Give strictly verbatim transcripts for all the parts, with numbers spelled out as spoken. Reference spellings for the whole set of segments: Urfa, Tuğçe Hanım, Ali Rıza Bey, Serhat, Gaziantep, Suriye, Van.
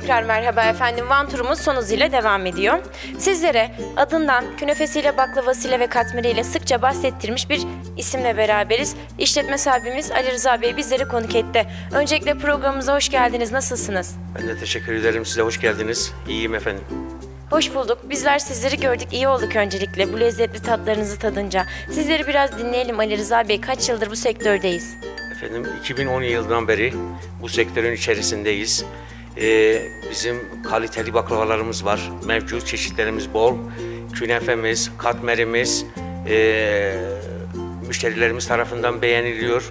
Tekrar merhaba efendim. Van turumuz son hızıyla devam ediyor. Sizlere adından künefesiyle, baklavasıyla ve katmeriyle sıkça bahsettirmiş bir isimle beraberiz. İşletme sahibimiz Ali Rıza Bey bizleri konuk etti. Öncelikle programımıza hoş geldiniz. Nasılsınız? Ben de teşekkür ederim. Size hoş geldiniz. İyiyim efendim. Hoş bulduk. Bizler sizleri gördük, iyi olduk öncelikle bu lezzetli tatlarınızı tadınca. Sizleri biraz dinleyelim Ali Rıza Bey. Kaç yıldır bu sektördeyiz? Efendim iki bin on yılından beri bu sektörün içerisindeyiz. Ee, bizim kaliteli baklavalarımız var. Mevcut çeşitlerimiz bol. Künefemiz, katmerimiz ee, müşterilerimiz tarafından beğeniliyor.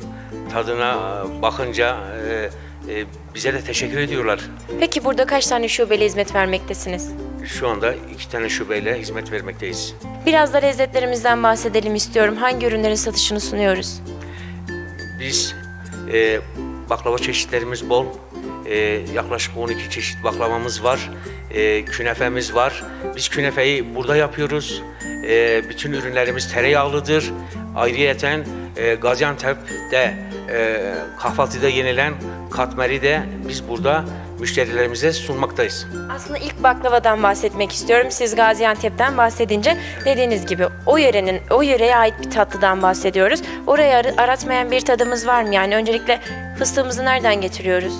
Tadına bakınca e, e, bize de teşekkür ediyorlar. Peki burada kaç tane şubeyle hizmet vermektesiniz? Şu anda iki tane şubeyle hizmet vermekteyiz. Biraz da lezzetlerimizden bahsedelim istiyorum. Hangi ürünlerin satışını sunuyoruz? Biz e, baklava çeşitlerimiz bol. E, yaklaşık on iki çeşit baklavamız var. E, künefemiz var. Biz künefeyi burada yapıyoruz. E, bütün ürünlerimiz tereyağlıdır. Ayrıyeten e, Gaziantep'te e, kahvaltıda yenilen katmeri de biz burada müşterilerimize sunmaktayız. Aslında ilk baklavadan bahsetmek istiyorum. Siz Gaziantep'ten bahsedince dediğiniz gibi o yörenin, o yöreye ait bir tatlıdan bahsediyoruz. Oraya ar aratmayan bir tadımız var mı? Yani öncelikle fıstığımızı nereden getiriyoruz?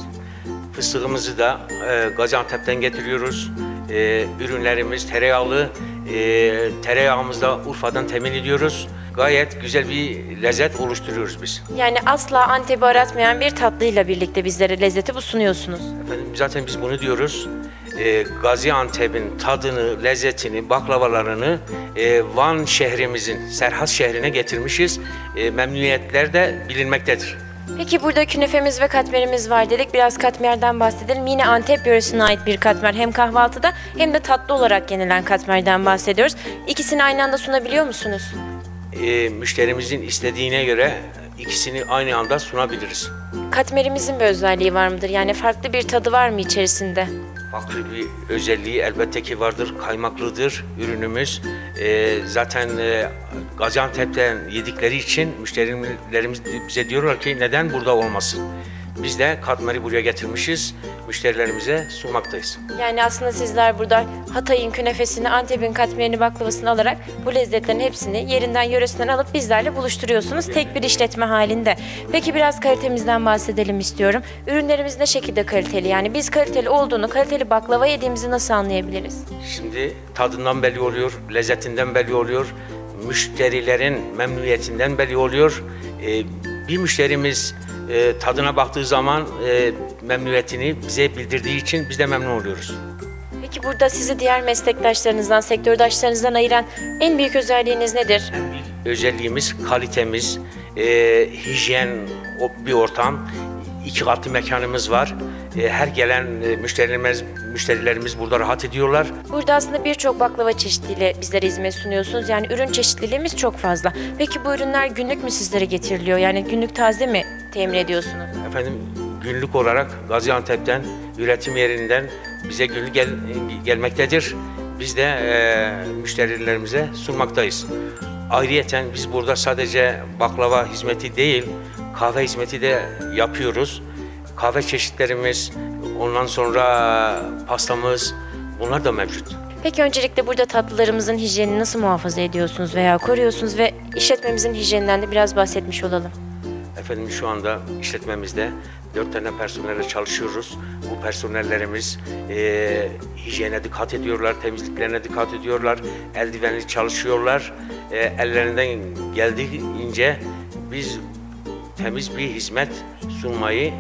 Fıstığımızı da e, Gaziantep'ten getiriyoruz. E, ürünlerimiz tereyağlı. E, tereyağımızı da Urfa'dan temin ediyoruz. Gayet güzel bir lezzet oluşturuyoruz biz. Yani asla Antep'i aratmayan bir tatlıyla birlikte bizlere lezzeti bu sunuyorsunuz. Efendim zaten biz bunu diyoruz. E, Gaziantep'in tadını, lezzetini, baklavalarını e, Van şehrimizin, Serhat şehrine getirmişiz. E, memnuniyetler de bilinmektedir. Peki burada künefemiz ve katmerimiz var dedik. Biraz katmerden bahsedelim. Yine Antep yöresine ait bir katmer. Hem kahvaltıda hem de tatlı olarak yenilen katmerden bahsediyoruz. İkisini aynı anda sunabiliyor musunuz? E, müşterimizin istediğine göre ikisini aynı anda sunabiliriz. Katmerimizin bir özelliği var mıdır? Yani farklı bir tadı var mı içerisinde? Farklı bir özelliği elbette ki vardır. Kaymaklıdır ürünümüz. E, zaten e, Gaziantep'ten yedikleri için müşterilerimiz bize diyorlar ki neden burada olmasın? Biz de katmeri buraya getirmişiz, müşterilerimize sunmaktayız. Yani aslında sizler burada Hatay'ın künefesini, Antep'in katmerini, baklavasını alarak bu lezzetlerin hepsini yerinden, yöresinden alıp bizlerle buluşturuyorsunuz. Tek bir işletme halinde. Peki biraz kalitemizden bahsedelim istiyorum. Ürünlerimiz ne şekilde kaliteli? Yani biz kaliteli olduğunu, kaliteli baklava yediğimizi nasıl anlayabiliriz? Şimdi tadından belli oluyor, lezzetinden belli oluyor, müşterilerin memnuniyetinden belli oluyor. Ee, bir müşterimiz E, tadına baktığı zaman e, memnuniyetini bize bildirdiği için biz de memnun oluyoruz. Peki burada sizi diğer meslektaşlarınızdan, sektördaşlarınızdan ayıran en büyük özelliğiniz nedir? En büyük özelliğimiz kalitemiz, e, hijyen bir ortam, iki katlı mekanımız var. E, her gelen e, müşterilerimiz, müşterilerimiz burada rahat ediyorlar. Burada aslında birçok baklava çeşidiyle bizlere hizmet sunuyorsunuz. Yani ürün çeşitliliğimiz çok fazla. Peki bu ürünler günlük mü sizlere getiriliyor? Yani günlük taze mi temin ediyorsunuz? Efendim günlük olarak Gaziantep'ten, üretim yerinden bize günlük gel gelmektedir. Biz de e, müşterilerimize sunmaktayız. Ayrıyeten biz burada sadece baklava hizmeti değil, kahve hizmeti de yapıyoruz. Kahve çeşitlerimiz, ondan sonra pastamız, bunlar da mevcut. Peki öncelikle burada tatlılarımızın hijyenini nasıl muhafaza ediyorsunuz veya koruyorsunuz ve işletmemizin hijyeninden de biraz bahsetmiş olalım. Efendim şu anda işletmemizde dört tane personelle çalışıyoruz. Bu personellerimiz e, hijyene dikkat ediyorlar, temizliklerine dikkat ediyorlar, eldivenli çalışıyorlar. E, ellerinden geldiğince biz temiz bir hizmet sunmayı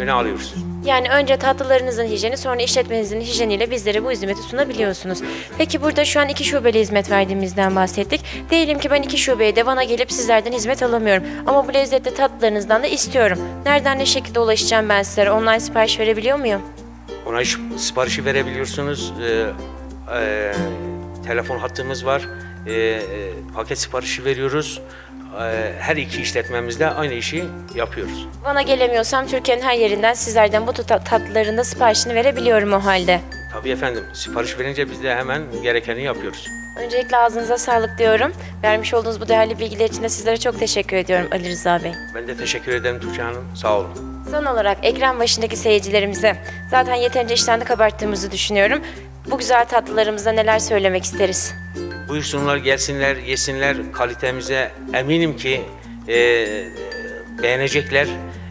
öne alıyoruz. Yani önce tatlılarınızın hijyeni, sonra işletmenizin hijyeniyle bizlere bu hizmeti sunabiliyorsunuz. Peki burada şu an iki şubeli hizmet verdiğimizden bahsettik. Diyelim ki ben iki şubeye de Van'a gelip sizlerden hizmet alamıyorum. Ama bu lezzetli tatlılarınızdan da istiyorum. Nereden ne şekilde ulaşacağım ben sizlere? Online sipariş verebiliyor muyum? Online siparişi verebiliyorsunuz. Ee, e, telefon hattımız var. Ee, e, paket siparişi veriyoruz. Her iki işletmemizde aynı işi yapıyoruz. Van'a gelemiyorsam Türkiye'nin her yerinden sizlerden bu tatlıların da siparişini verebiliyorum o halde. Tabii efendim. Sipariş verince biz de hemen gerekeni yapıyoruz. Öncelikle ağzınıza sağlık diyorum. Vermiş olduğunuz bu değerli bilgiler için de sizlere çok teşekkür ediyorum Ali Rıza Bey. Ben de teşekkür ederim Tuğçe Hanım. Sağ olun. Son olarak ekran başındaki seyircilerimize zaten yeterince iştahını kabarttığımızı düşünüyorum. Bu güzel tatlılarımıza neler söylemek isteriz? Buyursunlar, gelsinler, yesinler. Kalitemize eminim ki e, beğenecekler.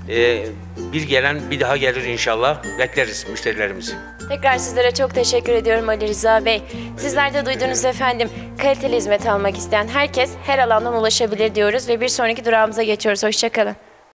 E, bir gelen bir daha gelir inşallah. Bekleriz müşterilerimizi. Tekrar sizlere çok teşekkür ediyorum Ali Rıza Bey. Sizler de duydunuz efendim. Kaliteli hizmet almak isteyen herkes her alandan ulaşabilir diyoruz ve bir sonraki durağımıza geçiyoruz. Hoşça kalın.